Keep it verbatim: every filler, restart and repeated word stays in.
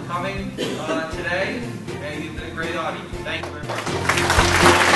for coming uh, today, and you've been a great audience. Thank you very much.